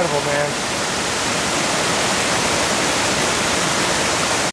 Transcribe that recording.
incredible, man.